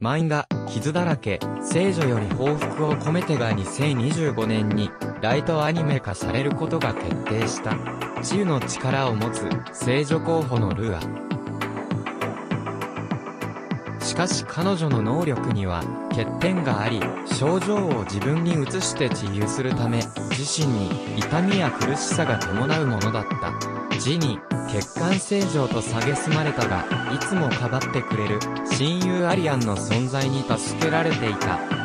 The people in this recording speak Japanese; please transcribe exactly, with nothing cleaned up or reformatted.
漫画、傷だらけ、聖女より報復を込めてがにせんにじゅうごねんに、ライトアニメ化されることが決定した。治癒の力を持つ、聖女候補のルア。しかし彼女の能力には、欠点があり、症状を自分に移して治癒するため、自身に痛みや苦しさが伴うものだった。ジニー、欠陥聖女と蔑まれたが、いつもかばってくれる、親友アリアンの存在に助けられていた。